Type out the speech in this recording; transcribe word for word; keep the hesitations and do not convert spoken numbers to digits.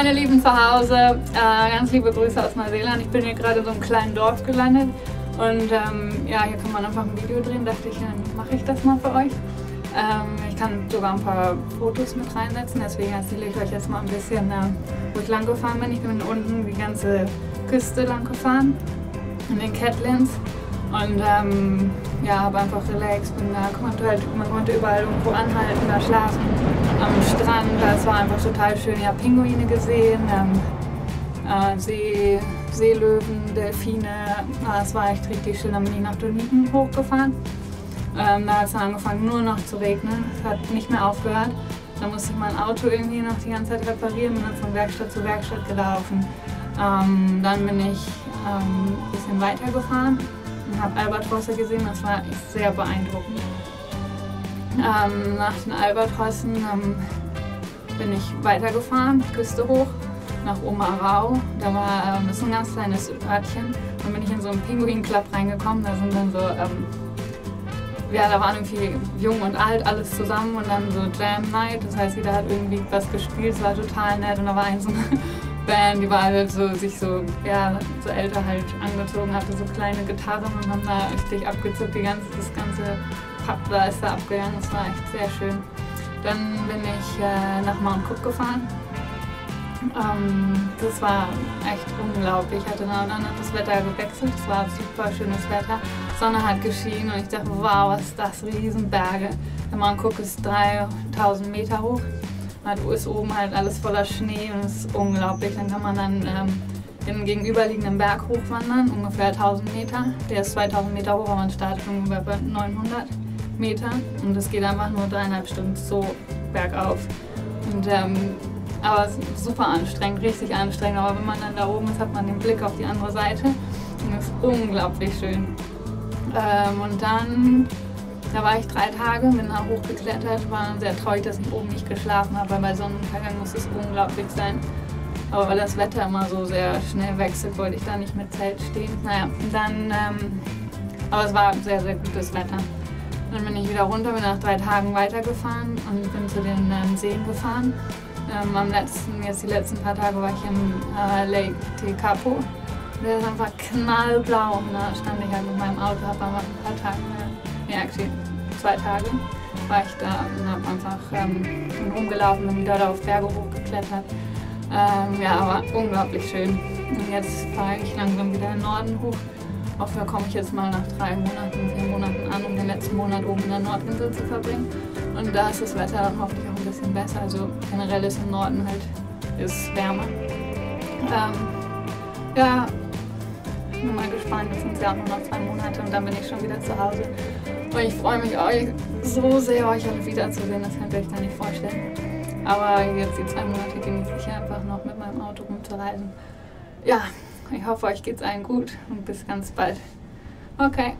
meine Lieben zu Hause, äh, ganz liebe Grüße aus Neuseeland. Ich bin hier gerade in so einem kleinen Dorf gelandet und ähm, ja, hier kann man einfach ein Video drehen, dachte ich, dann mache ich das mal für euch. Ähm, ich kann sogar ein paar Fotos mit reinsetzen, deswegen erzähle ich euch jetzt mal ein bisschen, äh, wo ich lang gefahren bin. Ich bin unten die ganze Küste lang gefahren, in den Catlins. Und ähm, ja, habe einfach relaxed und da konnte halt, man konnte überall irgendwo anhalten, da schlafen, am Strand, das war einfach total schön. Ich habe Pinguine gesehen, ähm, äh, See, Seelöwen, Delfine, das war echt richtig schön. Dann bin ich nach Dunedin hochgefahren, ähm, da hat es angefangen nur noch zu regnen, es hat nicht mehr aufgehört. Da musste ich mein Auto irgendwie noch die ganze Zeit reparieren, bin dann von Werkstatt zu Werkstatt gelaufen. Ähm, dann bin ich ähm, ein bisschen weiter gefahren. Ich habe Albatrosse gesehen, das war echt sehr beeindruckend. Ähm, nach den Albatrossen ähm, bin ich weitergefahren, Küste hoch, nach Omarau. Da war ähm, das ist ein ganz kleines Örtchen. Dann bin ich in so einen Pinguin-Club reingekommen. Da sind dann so, ähm, ja, da waren irgendwie jung und alt, alles zusammen und dann so Jam Night. Das heißt, jeder hat irgendwie was gespielt, es war total nett und da war ein so eine Band, die war halt so, sich so, ja, so älter halt angezogen, hatte so kleine Gitarren und haben da richtig abgezückt, die ganze, das ganze Pub da ist da abgegangen, das war echt sehr schön. Dann bin ich äh, nach Mount Cook gefahren, ähm, das war echt unglaublich, ich hatte dann hat das Wetter gewechselt, es war super schönes Wetter, Sonne hat geschienen und ich dachte, wow, was ist das, Riesenberge. Der Mount Cook ist dreitausend Meter hoch. Ist oben halt alles voller Schnee und es ist unglaublich. Dann kann man dann ähm, den gegenüberliegenden Berg hochwandern, ungefähr tausend Meter. Der ist zweitausend Meter hoch, aber man startet ungefähr bei neunhundert Meter. Und es geht einfach nur dreieinhalb Stunden so bergauf. Und, ähm, aber es ist super anstrengend, richtig anstrengend. Aber wenn man dann da oben ist, hat man den Blick auf die andere Seite. Und es ist unglaublich schön. Ähm, und dann... Da war ich drei Tage, bin da hochgeklettert, war sehr traurig, dass ich oben nicht geschlafen habe, weil bei Sonnenuntergang muss es unglaublich sein. Aber weil das Wetter immer so sehr schnell wechselt, wollte ich da nicht mit Zelt stehen. Naja, dann, ähm, aber es war sehr, sehr gutes Wetter. Dann bin ich wieder runter, bin nach drei Tagen weitergefahren und bin zu den ähm, Seen gefahren. Ähm, am letzten, jetzt die letzten paar Tage war ich im äh, Lake Tekapo. Der ist einfach knallblau und da stand ich halt mit meinem Auto, habe aber ein paar Tage mehr. Ja, actually, zwei Tage war ich da und habe einfach ähm, bin rumgelaufen, bin wieder da auf Berge hochgeklettert. Ähm, ja, aber unglaublich schön. Und jetzt fahre ich langsam wieder in den Norden hoch. Hoffentlich komme ich jetzt mal nach drei Monaten, vier Monaten an, um den letzten Monat oben in der Nordinsel zu verbringen. Und da ist das Wetter dann hoffentlich auch ein bisschen besser. Also generell ist im Norden halt ist wärmer. Ähm, ja, ich bin mal gespannt, das sind ja auch nur noch zwei Monate und dann bin ich schon wieder zu Hause. Und ich freue mich euch so sehr, euch alle wiederzusehen, das könnt ihr euch gar nicht vorstellen. Aber jetzt die zwei Monate genieße ich einfach noch mit meinem Auto rumzureisen. Ja, ich hoffe, euch geht's allen gut und bis ganz bald. Okay.